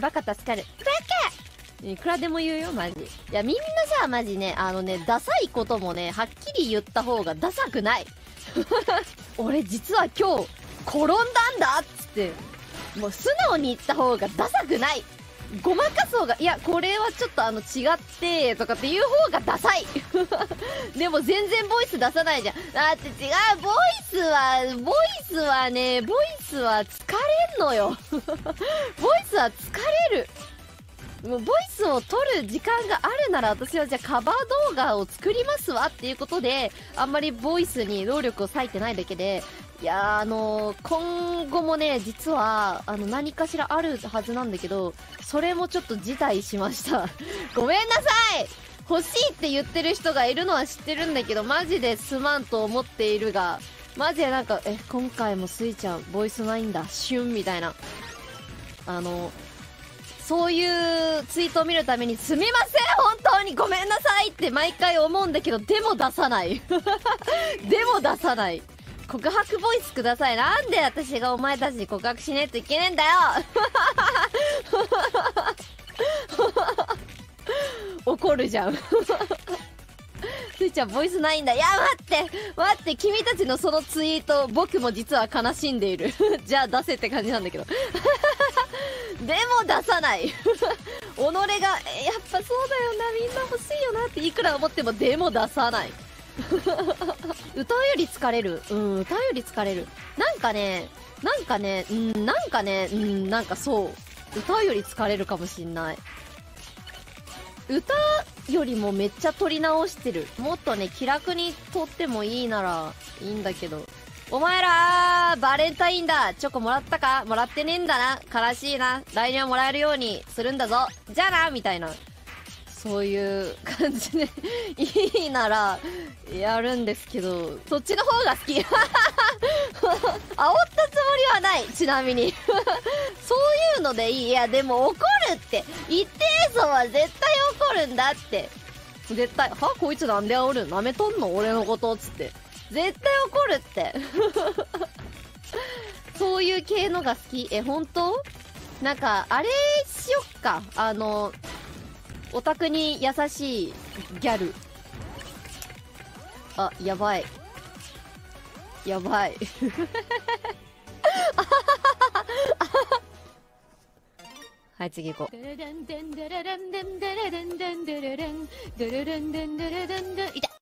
バカ助かる。バカいくらでも言うよ、マジ。いや、みんなさ、マジね、ダサいこともね、はっきり言った方がダサくない。俺、実は今日、転んだんだっつって、もう素直に言った方がダサくない。ごまかす方が、いや、これはちょっと違って、とかっていう方がダサい。でも全然ボイス出さないじゃん。だって違う、ボイスは疲れんのよ。ボイスは疲れる。もうボイスを撮る時間があるなら私はじゃあカバー動画を作りますわっていうことで、あんまりボイスに労力を割いてないだけで、いやー今後もね、実は、何かしらあるはずなんだけど、それもちょっと辞退しました。ごめんなさい！欲しいって言ってる人がいるのは知ってるんだけど、マジですまんと思っているが、マジでなんか、今回もスイちゃん、ボイスないんだ、シュンみたいな。そういうツイートを見るために、すみません本当にごめんなさいって毎回思うんだけど、でも出さない。でも出さない。告白ボイスください。なんで私がお前たちに告白しないといけねえんだよ。怒るじゃん。スイちゃんボイスないんだ。いや、待って、君たちのそのツイート、僕も実は悲しんでいる。じゃあ出せって感じなんだけど。でも出さない。己が、やっぱそうだよな、みんな欲しいよなっていくら思っても、でも出さない。歌うより疲れる。うん、歌うより疲れる。なんかそう。歌うより疲れるかもしんない。歌よりもめっちゃ撮り直してる。もっとね、気楽に撮ってもいいならいいんだけど。お前らバレンタインだ。チョコもらったか？もらってねえんだな。悲しいな。来年はもらえるようにするんだぞ。じゃあなみたいな。そういう感じでいいならやるんですけど、そっちの方が好き。煽ったつもりはない、ちなみに。そういうのでいい。いや、でも怒るって。一定層は絶対怒るんだって。絶対、は？こいつなんで煽る？舐めとんの？俺のこと？つって。絶対怒るって。そういう系のが好き。本当？なんか、あれしよっか。オタクに優しいギャル。あ、やばい。はい、次行こう。いた。